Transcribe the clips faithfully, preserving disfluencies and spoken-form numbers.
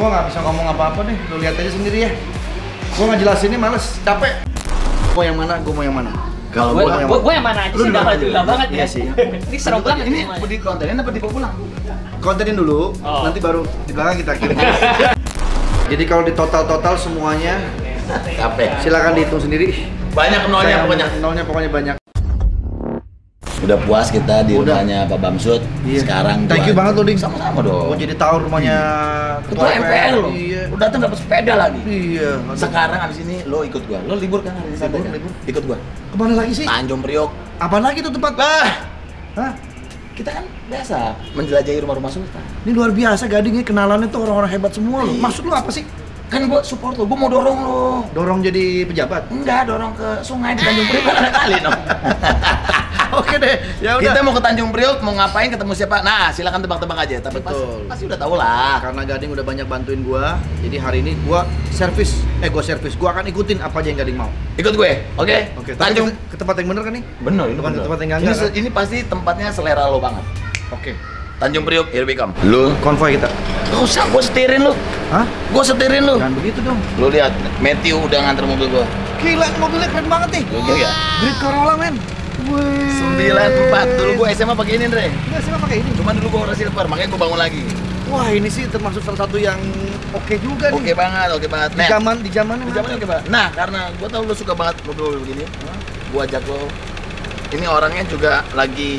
Gue nggak bisa ngomong apa-apa deh, lo lihat aja sendiri ya. Gue nggak jelasinnya males, capek. Gue yang mana, gue mau yang mana. Kalau gue yang, yang mana aja sih, gak gila banget ya. Ini serem banget. Ini di kontenin apa di pulang? Kontenin dulu, oh. Nanti baru di belakang kita kirim. Jadi kalau di total-total semuanya capek. Silakan dihitung sendiri. Banyak nolnya pokoknya. Nolnya pokoknya banyak. Udah puas kita di Udah. rumahnya Pak Bamsud. Iya. Sekarang thank you banget loh, Ding. Sama-sama dong. Gua jadi tahu rumahnya ketua M P R loh. Iya. Udah datang dapat sepeda lagi. Iya. Sekarang abis ini lo ikut gua. Lo libur kan hari Sabtu? Libur. Ikut gua. Kemana lagi sih? Tanjung Priok. Apaan lagi tuh tempat? Ah. Hah? Kita kan biasa menjelajahi rumah-rumah sultan. Ini luar biasa Gadingnya, kenalannya tuh orang-orang hebat semua loh. Maksud lo apa sih? Kan gua support lo, gua mau dorong lo. Dorong jadi pejabat? Enggak, dorong ke sungai di Tanjung Priok ada kali no. Oke deh, ya udah. Kita mau ke Tanjung Priok, mau ngapain, ketemu siapa? Nah, silakan tebak-tebak aja. Tapi pas, pasti udah tau lah. Karena Gading udah banyak bantuin gua, jadi hari ini gua servis. Eh, gua servis. Gua akan ikutin apa aja yang Gading mau. Ikut gue, oke? Okay? Oke. Okay, Tanjung ke tempat yang bener kan nih? Bener, ini bukan ke tempat yang enggak. Ini, kan? Ini pasti tempatnya selera lo banget. Oke. Okay. Tanjung Priok, here we come. Lu konvoy kita. Gak usah, gua setirin lu. Hah? Gua setirin lu. Jangan begitu dong. Lu lihat, Matthew udah nganter mobil gua. Gila, mobilnya keren banget nih. Gokil ya? Grid Corolla, men. sembilan empat dulu gue S M A pakai ini, Andre. Enggak, S M A pakai ini. Cuman dulu gue udah silver, makanya gue bangun lagi. Wah, ini sih termasuk salah satu yang oke okay juga nih. Oke okay banget, oke okay banget. Nah, di zaman di zamannya di zamannya oke okay banget. Nah, karena gue tau lo suka banget mobil begini, gue ajak lo. Ini orangnya juga lagi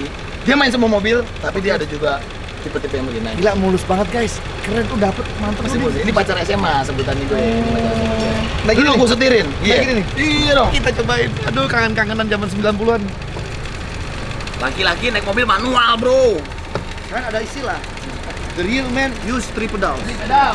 dia main semua mobil, tapi dia ada juga tipe-tipe yang begini. Gila, mulus banget, guys. Keren tuh, dapet mantap sih. Ini pacar S M A sebutan gue. Nah, gini gue setirin. Iya. Iya dong. Kita cobain. Aduh, kangen-kangenan zaman sembilan puluhan. Laki-laki naik mobil manual, bro. Kan ada istilah the real man use three pedals. Pedal.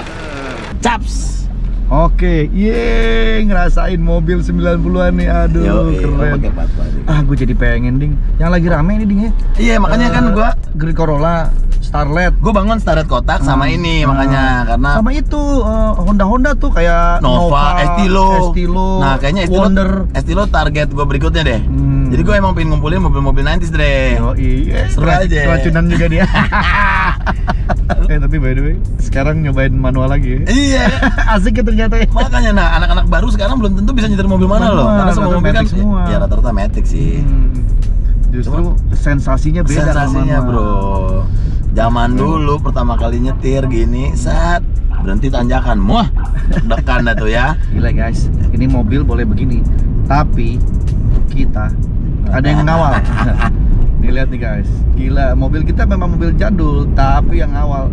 Caps. Oke, okay. Yeay, ngerasain mobil sembilan puluhan nih, aduh. Yo, keren. Yo, pake ah, gue jadi pengen, Ding. Yang lagi rame ini, Ding, ya? Iya, makanya uh, kan gua Grid Corolla, Starlet. Gue bangun Starlet kotak hmm. sama ini, hmm. makanya karena sama itu Honda-Honda uh, tuh kayak Nova, Estilo. Estilo. Nah, kayaknya Estilo Wonder. Estilo target gue berikutnya deh. Hmm. Jadi gue emang pengen ngumpulin mobil-mobil nineties, Dre. Oh iya, seru aja. Keracunan juga dia. Eh, tapi by the way, sekarang nyobain manual lagi ya? Iya. Asik ya ternyata ya. Makanya, nah, anak-anak baru sekarang belum tentu bisa nyetir mobil mana loh. Karena semua mobil kan semua. Ya, rata-rata matic sih. hmm. Justru Cuma, sensasinya beda. Sensasinya bro. Zaman dulu pertama kali nyetir gini, saat berhenti tanjakan, muah, dekan dah tuh ya. Gila guys, ini mobil boleh begini. Tapi, kita ada yang ngawal. Nih lihat nih guys, gila, mobil kita memang mobil jadul, tapi yang ngawal.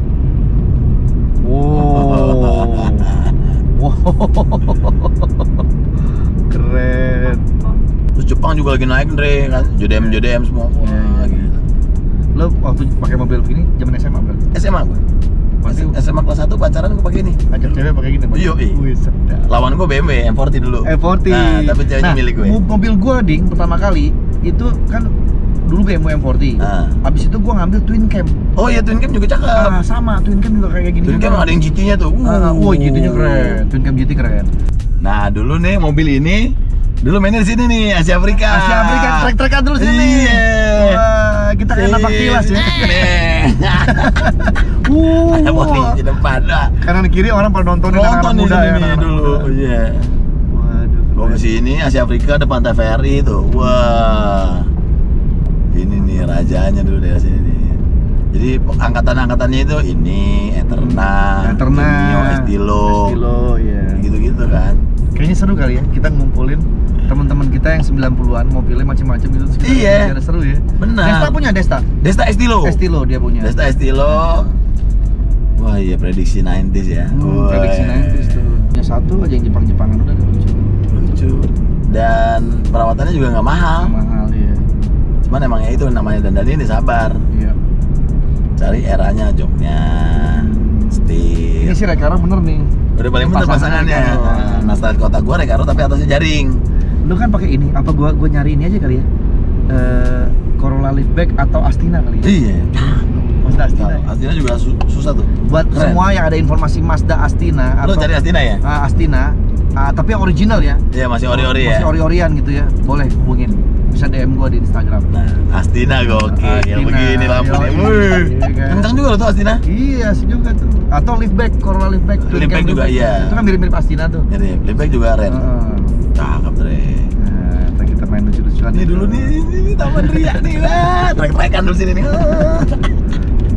Wow, wow, keren. Terus Jepang juga lagi naik, Andre, kan? J D M, J D M semua. Wah, yeah. Gila. Lo waktu pakai mobil begini, zaman S M A berarti? S M A gue. S M A kelas satu pacaran gue pakai ini. Ajak cewek pakai gini. Iya, lawan gue B M W M empat puluh dulu. M empat puluh. Nah, tapi ceweknya nah, milik gue. Mobil gue, Ding, pertama kali itu kan dulu B M W M empat puluh. Nah. Abis itu gue ngambil Twin Cam. Oh iya, Twin Cam juga cakep. Nah, sama, Twin Cam juga kayak gini. Twin Cam ada yang G T-nya tuh. Wah, uh, uh, G T-nya keren. Twin Cam G T keren. Nah, dulu nih mobil ini dulu mainnya di sini nih, Asia Afrika. Asia Afrika trek-trekan dulu sini. Yeah. Wah, kita enak kilas ya. Uh, ada bodi di depan lah. Kanan kiri orang pada nontonin anak-anak muda ya dulu. Iya. Waduh. Lo ke sini Asia Afrika ada Pantai Ferry tuh. Wah. Ini nih rajanya dulu dari sini nih. Jadi angkatan-angkatannya itu ini Eterna, Eterna, Estilo, Estilo, iya. Gitu-gitu kan. Kayaknya seru kali ya kita ngumpulin teman-teman kita yang sembilan puluhan, mobilnya macam-macam gitu. Iya. Ada seru ya. Benar. Desta punya Desta. Desta Estilo. Estilo dia punya. Desta Estilo. Wah, iya prediksi nineties ya. Hmm, prediksi nineties tuh. Punya satu aja yang Jepang-Jepangan udah lucu. Lucu. Dan perawatannya juga nggak mahal. Gak mahal ya. Cuman emangnya itu namanya dandanin disabar. Iya. Cari eranya joknya. Setir. Ini sih Rekaro bener nih. Udah paling bener pasangannya. Nah, setelah kota gua Rekaro tapi atasnya jaring. Lu kan pakai ini, apa gua gua nyari ini aja kali ya? E, Corolla Liftback atau Astina kali ya? Iya. Mazda Astina. Astina juga su susah tuh. Buat keren. Semua yang ada informasi Mazda Astina atau lu cari Astina ya? Uh, Astina, uh, tapi yang original ya. Iya, masih ori-ori ya. Masih ori-orian gitu ya. Boleh hubungin. bisa D M gua di Instagram. Nah, Astina gokil, yang begini lampunya. Kencang juga lo tuh Astina? Iya sih juga tuh. Atau liftback, Corolla liftback. Liftback juga iya. Itu kan mirip-mirip Astina tuh. Mirip, liftback juga keren. Cakep deh. Nah, kita main lucu-lucuan. Ini dulu nih, ini Taman Ria nih lah. Trek-trekan dulu sini nih.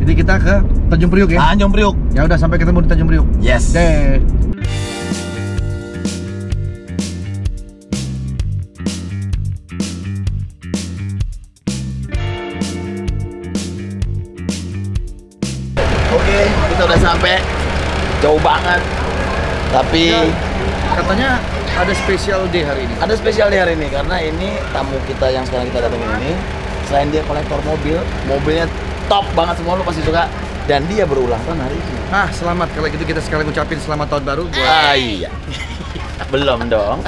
Jadi kita ke Tanjung Priok ya? Tanjung Priok. Ya udah, sampai ketemu di Tanjung Priok. Yes. Deh. Sampai jauh banget, tapi ya, katanya ada spesial day hari ini. Ada spesial day hari ini karena ini tamu kita yang sekarang kita datangin ini, selain dia kolektor mobil, mobilnya top banget semua, lo pasti suka. Dan dia berulang tahun hari ini. Ah, selamat. Kalau gitu kita sekalian ngucapin selamat tahun baru. Buat... Ah iya. Belum dong.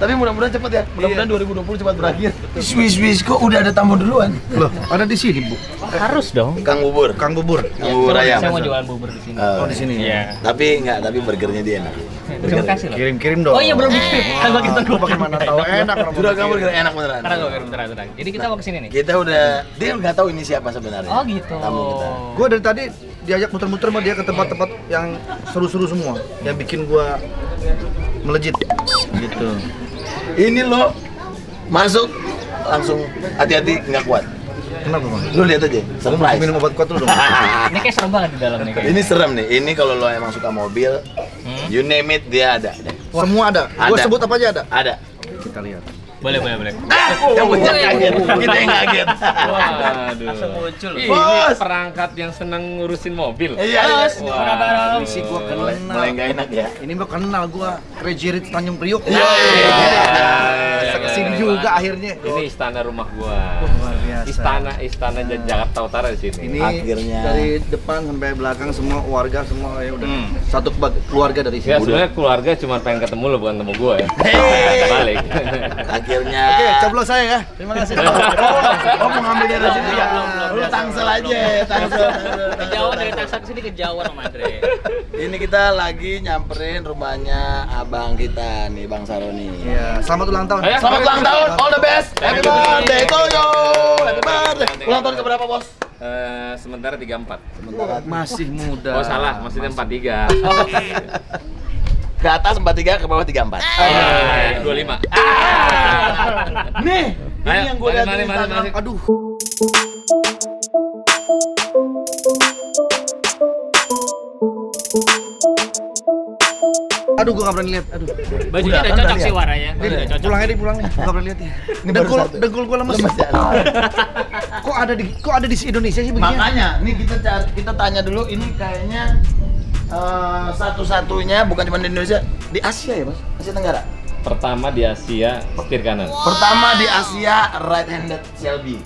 Tapi mudah-mudahan cepat ya. Mudah-mudahan iya. dua ribu dua puluh cepat berakhir. Swiss-Swiss kok udah ada tamu duluan. Loh, ada di sini, Bu. Harus dong. Kang Bubur. Kang Bubur. Ya, bubur ayam. Saya mau jualan bubur di sini. Uh, oh, di sini. Iya. Tapi enggak, tapi burgernya dia enak. Burger. Terima kasih loh. Kirim-kirim dong. Oh iya, belum dikirim. Kalau kita gua pakai mana tahu enak. Sudah kamu burger enak beneran. Karena gua beneran beneran. Jadi kita mau ke sini nih. Kita udah dia enggak tahu ini siapa sebenarnya. Oh gitu. Tamu kita. Gua dari tadi diajak muter-muter sama dia ke tempat-tempat yang seru-seru semua, yang bikin gua melejit gitu. Ini lo masuk langsung hati-hati nggak kuat. Kenapa bang? Lo lihat aja. Serem lah. Minum obat kuat dulu dong. Ini kayak serem banget di dalam nih. Kayak. Ini serem nih. Ini kalau lo emang suka mobil, hmm? You name it dia ada. Wah. Semua ada. Ada. Gua sebut apa aja ada. Ada. Kita lihat. Boleh boleh boleh. Ah, oh, yang muncul yang kaget. Kita yang kaget. Waduh. Langsung muncul. Ini perangkat yang senang ngurusin mobil. Iya. Wah. Misi gua kenal. Mulai nggak enak ya. Ini gua kenal gua Rejerit Tanjung Priok. Iya. Kesini juga akhirnya. Ini istana rumah gua. Istana istana Jakarta Utara di sini. Ini akhirnya dari depan sampai belakang semua warga semua ya udah satu keluarga dari sini. Ya sebenarnya keluarga cuma pengen ketemu lo bukan ketemu gua ya. Balik. Akhirnya. Oke, coblos saya ya. Terima kasih. Oh, mau ngambil dari sini ya. Lu Tangsel aja, Tangsel. Kejauhan dari Tangsel ke sini kejauhan sama Andre. Ini kita lagi nyamperin rumahnya abang kita nih, Bang Sahroni. Iya, selamat ulang tahun. Selamat ulang tahun. All the best. Happy birthday to you. Happy birthday. Ulang tahun ke berapa, Bos? Eh, sementara tiga puluh empat. Sementara masih muda. Oh, salah, maksudnya empat puluh tiga. Ke atas empat puluh tiga, ke bawah tiga puluh empat. Ayy, dua puluh lima. Ayy. Nih, ini yang gue lihat di Instagram. Aduh. Aduh, gue gak berani lihat. Aduh. Bajunya udah cocok sih warnanya. Pulangnya deh, pulangnya. Gak berani lihat ya. Dengkul gue lemes. Kok ada di kok ada di Indonesia sih begini? Makanya, nih kita kita tanya dulu, ini kayaknya Uh, satu-satunya bukan cuma di Indonesia, di Asia ya mas? Asia Tenggara? Pertama di Asia, setir kanan. Wow. Pertama di Asia, right-handed Shelby.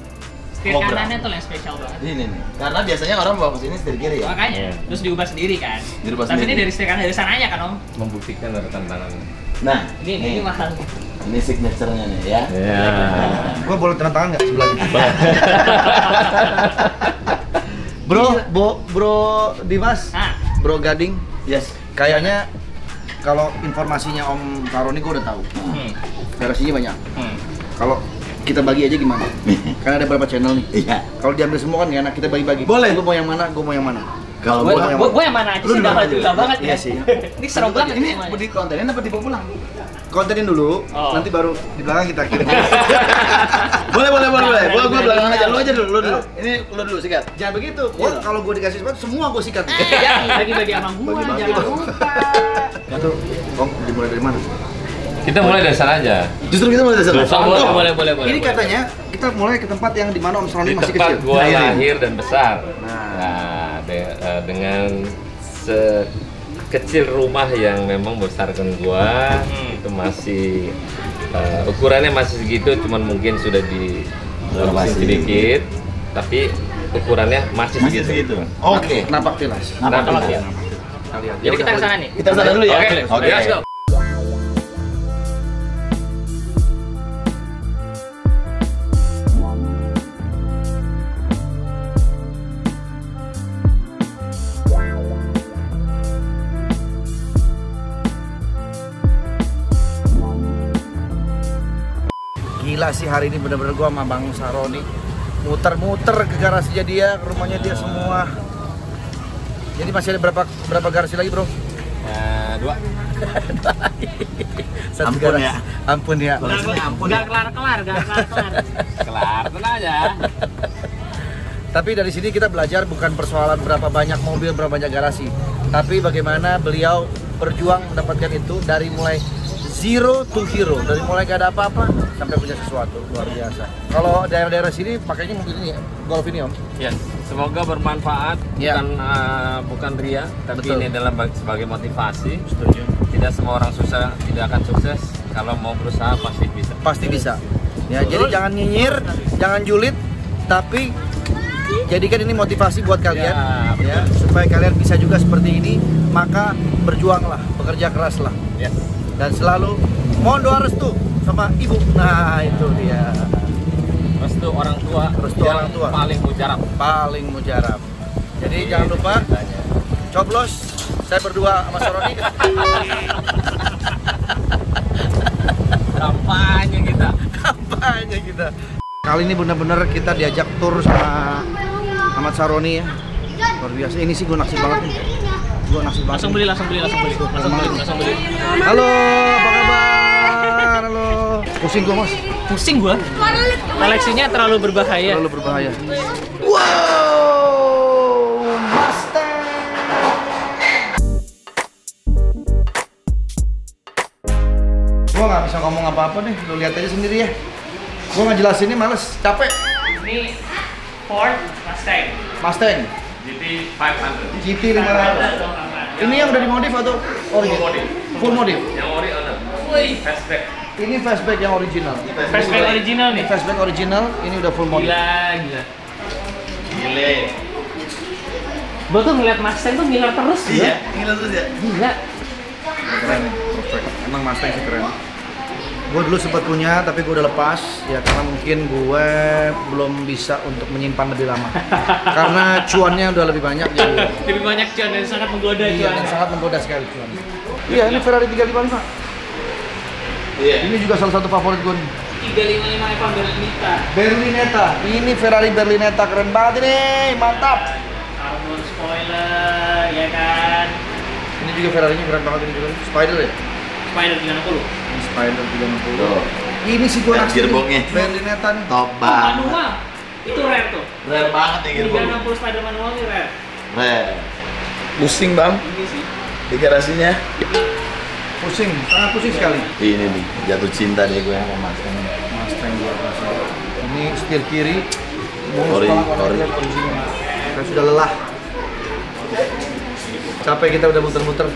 Setir Cobra. Kanannya tuh yang spesial banget. Ini nih, karena biasanya orang bawa kesini setir kiri ya? Makanya, yeah. Terus diubah sendiri kan? Dirubah tapi sendiri. Ini dari setir kanan, dari sananya kan om? Membuktikan dari tantangannya. Nah, ini, ini, ini mahal. Ini signature-nya nih ya? Iya. Yeah. Gua boleh tangan nggak sebelah gitu? Bro, bo, bro Dimas? Ah. Bro Gading, yes. Kayaknya kalau informasinya Om Sahroni gue udah tahu. Hmm. Garasinya banyak. Hmm. Kalau kita bagi aja gimana? Karena ada beberapa channel nih. Iya. Kalau diambil semua kan ya, nah kita bagi-bagi. Boleh. Lu mau yang mana? Gue mau yang mana? Kalau gue yang mana? Gue yang mana? Lu udah susah banget ya sih. Ini seru banget. Ini di kontenin apa dibawa pulang? Kontenin dulu. Oh. Nanti baru di belakang kita kirim. Boleh boleh boleh boleh. Gua gua belakang aja. Lu aja dulu, lu dulu. Ini lu dulu sikat. Jangan begitu. Gua kalau gua dikasih sebat semua gua sikat. Jangan bagi-bagi amang gua, jangan lupa. Itu Om dimulai dari mana? Kita mulai dari sana aja. Justru kita mulai dari sana. Boleh boleh boleh boleh. Ini katanya kita mulai ke tempat yang di mana Om Sahroni masih kecil. Tempat gua lahir dan besar. Nah, dengan sekecil rumah yang memang besarkan gua itu masih Uh, ukurannya masih segitu, cuman mungkin sudah di masih sedikit, tapi ukurannya masih, masih segitu. Oke, okay. Napak tilas. Napak tilas. Ya. Jadi kita kesana nih. Kita kesana dulu ya. Oke. Okay. Okay. Okay. Gila sih hari ini, bener-bener gue sama Bang Sahroni muter-muter ke garasinya dia, ke rumahnya dia semua. Jadi masih ada berapa berapa garasi lagi, bro? Ya, dua. Dua lagi. Satu ampun garasi. Ya. Ampun ya. Langsung ampun. Gak kelar-kelar, gak kelar-kelar. Kelar, tenang aja. Tapi dari sini kita belajar bukan persoalan berapa banyak mobil, berapa banyak garasi, tapi bagaimana beliau berjuang mendapatkan itu dari mulai zero to hero, dari mulai gak ada apa-apa sampai punya sesuatu luar biasa. Kalau daerah-daerah sini pakainya mungkin ini ya, Golf ini, Om. Yes. Semoga bermanfaat, yeah. bukan uh, bukan ria, tapi betul. Ini dalam sebagai motivasi. Setuju. Tidak semua orang susah tidak akan sukses. Kalau mau berusaha pasti bisa. Pasti bisa. Ya, betul. Jadi jangan nyinyir, jangan julid, tapi jadikan ini motivasi buat kalian, ya, ya, supaya kalian bisa juga seperti ini. Maka berjuanglah, bekerja keraslah, yes. Dan selalu mohon doa restu sama ibu. Nah itu dia, restu orang tua, restu orang tua paling mujarab, paling mujarab. Jadi e, jangan lupa ceritanya. Coblos, saya berdua sama Sahroni. Kampanye kita, kampanye kita. Kali ini benar-benar kita diajak tur sama Ahmad Sahroni ya. Luar biasa. Ini sih gue naksir banget nih. Gue naksir banget. Langsung beli, langsung beli, langsung beli. Langsung beli, langsung beli. Halo, apa kabar? Halo. Pusing gue, Mas. Pusing gue. Koleksinya terlalu berbahaya. Terlalu berbahaya. Wow! Mustang. Gue nggak bisa ngomong apa-apa nih. Lo lihat aja sendiri ya. Gue ngejelasinnya males, capek. Ini Ford Mustang. Mustang. G T lima ratus. G T lima ratus. Ini yang udah dimodif atau original? Full modif. Full modif. Yang original. Fastback. Ini fastback yang original. Fastback original nih. Fastback original. Ini udah full modif. Gila, gila. Gila. Gue tuh ngeliat Mustang tuh gila terus. Iya. Gila terus ya. Gila. Keren. Perfect. Emang Mustang sih keren. Gue dulu sempat punya, tapi gue udah lepas ya karena mungkin gue belum bisa untuk menyimpan lebih lama karena cuannya udah lebih banyak jadi lebih banyak cuan dan sangat menggoda iya, cuan sangat menggoda sekali cuan iya. Ini Ferrari tiga lima lima iya. Ini juga salah satu favorit gue nih tiga lima lima Evan Berlinetta Berlinetta, ini Ferrari Berlinetta keren banget ini, mantap armor spoiler, ya kan ini juga Ferrarinya keren banget ini juga, Spider ya? Spider tiga enam nol Spider tiga enam nol. Ini sih gua naksir gearboxnya. Berlinetta nih. Top banget. Manual. Itu rare tuh. Rare banget ya gearbox. tiga enam nol Spider manual nih rare. Rare. Pusing, Bang. Ini sih. Di garasinya. Pusing, sangat pusing sekali. Ini nih, jatuh cinta deh gue sama Mustang. Mustang gua rasa. Ini setir kiri. Ori, ori. Kita sudah lelah. Capek kita udah muter-muter.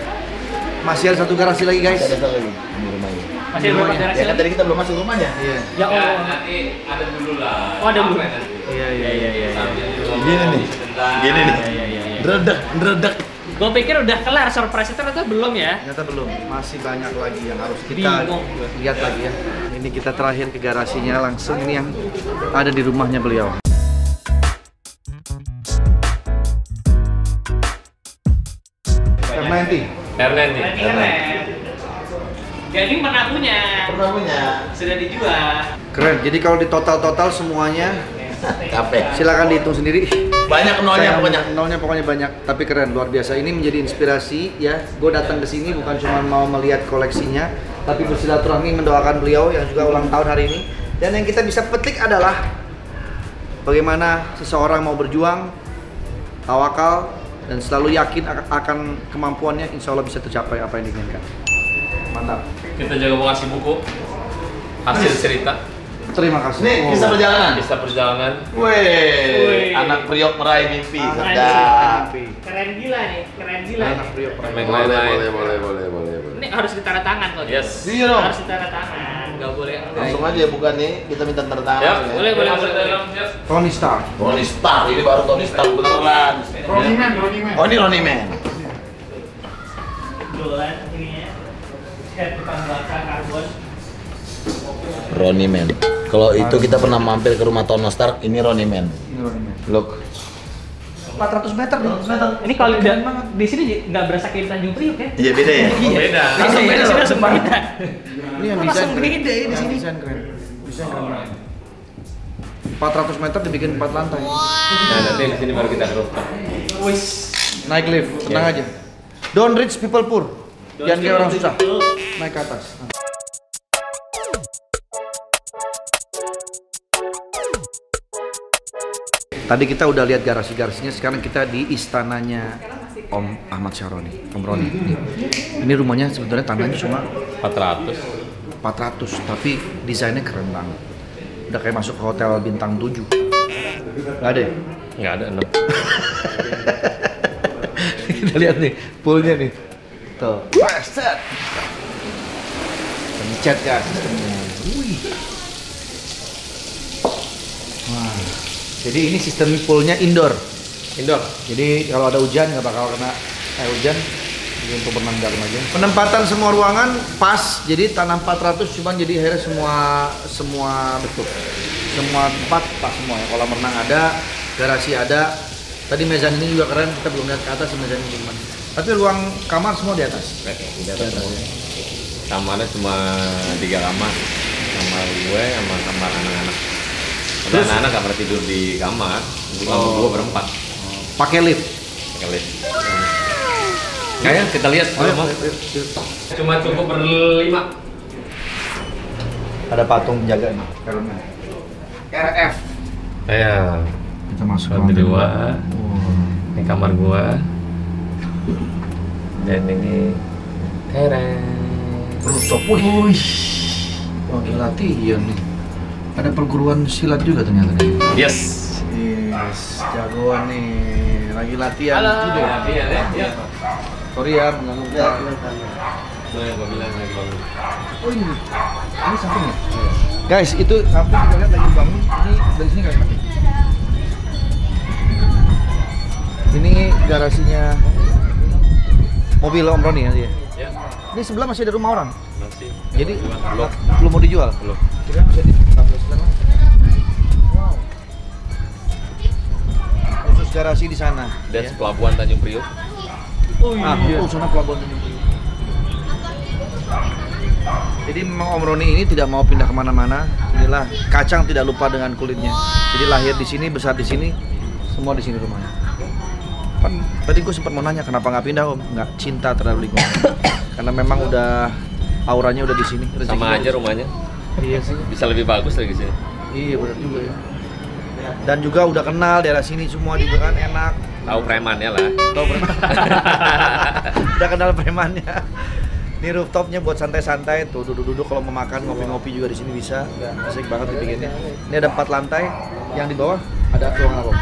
Masih ada satu garasi lagi, guys. Masih ada satu lagi. Masih ada rumahnya. Ya kan tadi kita belum masuk rumahnya. Iya. Ya oh, ya, nanti ada dulu lah. Oh, ada dulu. Iya, iya, iya, iya. Gini nih. Gini nih. Iya, iya, iya. Dredak, dredak. Gua pikir udah kelar surprise itu ternyata belum ya. Ternyata belum. Masih banyak lagi yang harus kita Bingung. lihat ya. lagi ya. Ini kita terakhir ke garasinya langsung ini yang ada di rumahnya beliau. R sembilan puluh. R sembilan puluh. Gading pernah punya. Pernah punya. Sudah dijual. Keren. Jadi kalau di total-total semuanya capek. Silakan dihitung sendiri. Banyak nolnya pokoknya. Nolnya pokoknya banyak, tapi keren, luar biasa. Ini menjadi inspirasi ya. Gue datang ke sini bukan cuma mau melihat koleksinya, tapi bersilaturahmi mendoakan beliau yang juga ulang tahun hari ini. Dan yang kita bisa petik adalah bagaimana seseorang mau berjuang, tawakal, dan selalu yakin akan kemampuannya, insya Allah bisa tercapai apa yang diinginkan. Mantap. Kita juga mau kasih buku hasil cerita. Terima kasih. Nih, kisah perjalanan. Kisah perjalanan. Woi, anak Priok meraih mimpi. Sedap. Keren gila nih, keren gila. Anak Priok meraih mimpi. Boleh, boleh, boleh, boleh, boleh, boleh. Ini harus ditanda tangan kalau yes. Gitu. Harus ditanda tangan. Enggak boleh. Langsung aja ya bukan nih, kita minta tanda tangan. Ya, boleh, boleh, boleh. Tony Stark. Tony Stark. Ini baru Tony Stark beneran. Ronnie Man, Ronnie Man. Oh, ini Ronnie Man. Dolan ini ya. Ronnie Man. Kalau itu kita pernah mampir ke rumah Tony Stark, ini Ronnie Man. Ini Ronnie Man. Look. empat ratus meter nih. Ini kalau di, di sini nggak berasa kayak Tanjung Priok ya? Iya beda ya. Beda. Langsung beda. Ini yang desain keren. Ini yang desain keren. empat ratus meter dibikin empat lantai. Wow. Nah, nanti di sini baru kita ke rooftop. Naik lift, tenang yeah. aja. Don't rich people poor. Jangan kayak orang susah. Naik ke atas. Nah. Tadi kita udah lihat garasi-garasinya, sekarang kita di istananya Om Ahmad Sahroni, Om Roni. Nih. Ini rumahnya sebetulnya tanahnya cuma empat ratus, tapi desainnya keren banget. Udah kayak masuk ke hotel bintang tujuh. Nggak ada ya? Nggak ada, enam. Kita lihat nih, poolnya nih. Tuh, set. Pencet ya sistemnya. Wih. Wah. Jadi ini sistem poolnya indoor. Indoor. Jadi kalau ada hujan nggak bakal kena air hujan. Jadi untuk berenang dalam aja. Penempatan semua ruangan pas. Jadi tanam empat ratus cuman jadi akhirnya semua semua betul. Semua tempat pas semua ya. Kolam renang ada, garasi ada. Tadi mezanin ini juga keren. Kita belum lihat ke atas mezanin ini. Tapi ruang kamar semua di atas. Oke, di atas. Kamarnya cuma tiga kamar. Kamar gue sama kamar anak-anak. Anak-anak kamar tidur di kamar. Di kamar gue berempat. Pakai lift. Pakai lift. Kayaknya kita lihat. Oh, ya, cuma cukup berlima. Ada patung penjaga nih. R F. Iya. Kita masuk kamar kedua. Wow. Ini kamar gua. Dan ini keren. Rooftop. Wih. Wah, latihan nih. Ada perguruan silat juga ternyata nih. Yes. Yes, jagoan nih. Lagi latihan. Halo. Gitu latihan ya. Ya. Sorry ya, mengganggu kita. Oh ini, ini sampingnya. Guys, itu samping kita lihat lagi bangun. Ini dari sini kali. Ini garasinya mobil Om Roni ya dia. Ya. Ini sebelah masih ada rumah orang. Masih. Jadi belum, belum mau dijual. Belum. Kira bisa ditambah. Wow. Terus garasi di sana. Dan ya. Pelabuhan Tanjung Priok. Oh iya. Ah, oh, sana pelabuhan Tanjung Priok. Jadi memang Om Roni ini tidak mau pindah kemana-mana. Inilah kacang tidak lupa dengan kulitnya. Jadi lahir di sini, besar di sini, semua di sini rumahnya. Tadi gue sempat mau nanya kenapa nggak pindah Om? Nggak cinta terhadap lingkungan. Karena memang udah auranya udah di sini. Sama aja rumahnya. Iya sih. Bisa lebih bagus lagi sini. Iya benar juga ya. Dan juga udah kenal daerah sini semua juga kan enak. Tahu premannya lah. Tahu preman. Udah kenal premannya. Ini rooftopnya buat santai-santai tuh, duduk-duduk kalau mau makan, ngopi-ngopi juga di sini bisa. Asik banget dibikinnya. Ini ada empat lantai. Yang di bawah ada ruang apa?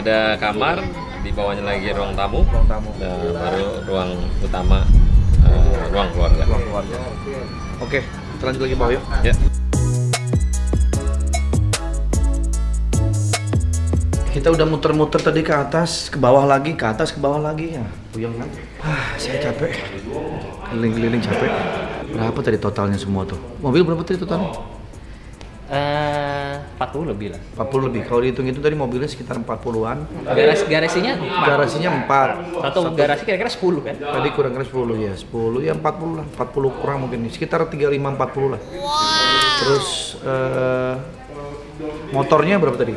Ada kamar, di bawahnya lagi ruang tamu, ruang tamu. Nah, baru ruang utama, uh, ruang keluarga. Ruang keluarga. Oke, kita lanjut lagi bawah yuk. Ya. Kita udah muter-muter tadi ke atas, ke bawah lagi, ke atas, ke bawah lagi ya. Puyeng kan? Ah, saya capek. Keliling-keliling capek. Berapa tadi totalnya semua tuh? Mobil berapa tadi totalnya? Uh, empat puluh lebih lah. empat puluh lebih. Kalau dihitung-hitung tadi mobilnya sekitar empat puluhan. Garas garasinya? Garasinya empat. Satu, Satu. garasi kira-kira sepuluh kan? Tadi kurang kira sepuluh ya. sepuluh ya empat puluh lah. empat puluh kurang mungkin. Sekitar tiga puluh lima empat puluh lah. Wow. Terus uh, motornya berapa tadi?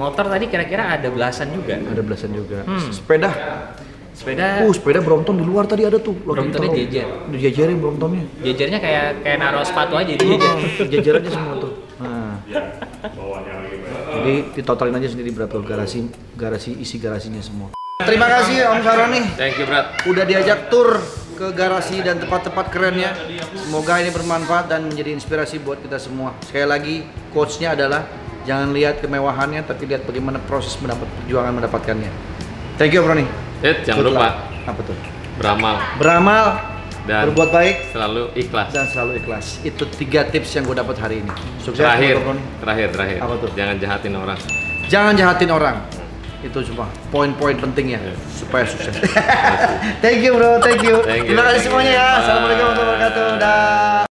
Motor tadi kira-kira ada belasan juga. Ada belasan juga. Hmm. Sepeda? Sepeda. Uh, sepeda Bromton di luar tadi ada tuh. Bromtonnya jejer. Dijejerin Bromtonnya. Jejernya kayak kayak naruh sepatu aja dijejer. Jejer aja semua tuh. Nah. Jadi ditotalin aja sendiri berapa garasi garasi isi garasinya semua. Terima kasih Om Sahroni. Thank you, Brad. Udah diajak tur ke garasi dan tempat-tempat kerennya. Semoga ini bermanfaat dan menjadi inspirasi buat kita semua. Sekali lagi, quotes-nya adalah jangan lihat kemewahannya, tapi lihat bagaimana proses mendapat perjuangan mendapatkannya. Thank you, Roni. Eh, jangan lupa. Apa tuh? Beramal. Beramal dan berbuat baik. Selalu ikhlas. Dan selalu ikhlas. Itu tiga tips yang gue dapat hari ini. Sukses. Terakhir, terakhir, terakhir. Apa tuh? Jangan jahatin orang. Jangan jahatin orang. Itu cuma poin-poin pentingnya yeah. supaya sukses. Thank you, bro. Thank you. Thank you. Terima kasih semuanya. Assalamualaikum warahmatullahi wabarakatuh. Dah.